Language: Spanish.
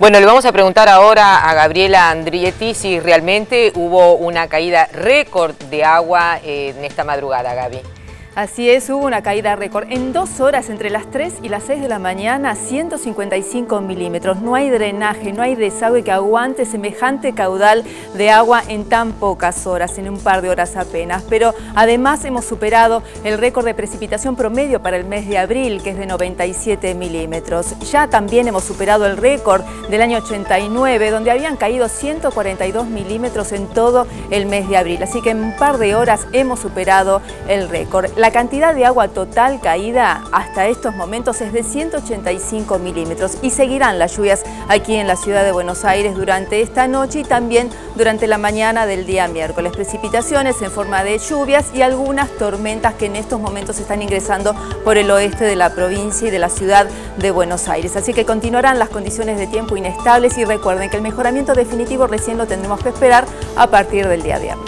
Bueno, le vamos a preguntar ahora a Gabriela Andrietti si realmente hubo una caída récord de agua en esta madrugada, Gaby. Así es, hubo una caída récord. En 2 horas, entre las 3 y las 6 de la mañana, 155 milímetros. No hay drenaje, no hay desagüe que aguante semejante caudal de agua en tan pocas horas, en un par de horas apenas. Pero además hemos superado el récord de precipitación promedio para el mes de abril, que es de 97 milímetros. Ya también hemos superado el récord del año 89, donde habían caído 142 milímetros en todo el mes de abril. Así que en un par de horas hemos superado el récord. La cantidad de agua total caída hasta estos momentos es de 185 milímetros y seguirán las lluvias aquí en la ciudad de Buenos Aires durante esta noche y también durante la mañana del día miércoles. Precipitaciones en forma de lluvias y algunas tormentas que en estos momentos están ingresando por el oeste de la provincia y de la ciudad de Buenos Aires. Así que continuarán las condiciones de tiempo inestables y recuerden que el mejoramiento definitivo recién lo tendremos que esperar a partir del día viernes.